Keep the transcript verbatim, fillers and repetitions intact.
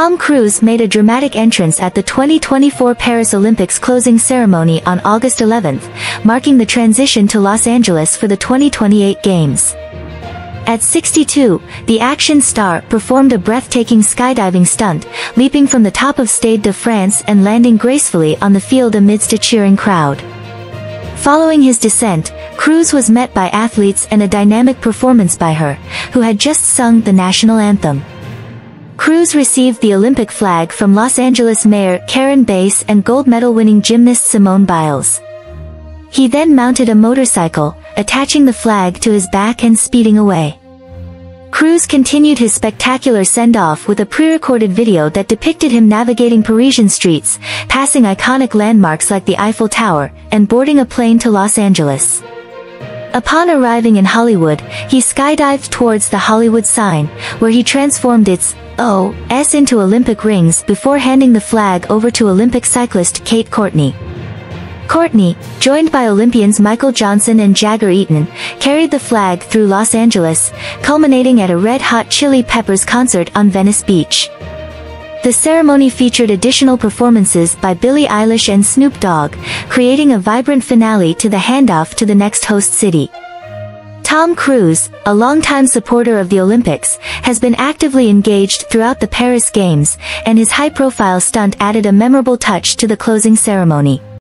Tom Cruise made a dramatic entrance at the twenty twenty-four Paris Olympics closing ceremony on August eleventh, marking the transition to Los Angeles for the twenty twenty-eight Games. At sixty-two, the action star performed a breathtaking skydiving stunt, leaping from the top of Stade de France and landing gracefully on the field amidst a cheering crowd. Following his descent, Cruise was met by athletes and a dynamic performance by H E R, who had just sung the national anthem. Cruise received the Olympic flag from Los Angeles Mayor Karen Bass and gold medal-winning gymnast Simone Biles. He then mounted a motorcycle, attaching the flag to his back and speeding away. Cruise continued his spectacular send-off with a pre-recorded video that depicted him navigating Parisian streets, passing iconic landmarks like the Eiffel Tower, and boarding a plane to Los Angeles. Upon arriving in Hollywood, he skydived towards the Hollywood sign, where he transformed its O S into Olympic rings before handing the flag over to Olympic cyclist Kate Courtney. Courtney, joined by Olympians Michael Johnson and Jagger Eaton, carried the flag through Los Angeles, culminating at a Red Hot Chili Peppers concert on Venice Beach. The ceremony featured additional performances by Billie Eilish and Snoop Dogg, creating a vibrant finale to the handoff to the next host city. Tom Cruise, a longtime supporter of the Olympics, has been actively engaged throughout the Paris Games, and his high-profile stunt added a memorable touch to the closing ceremony.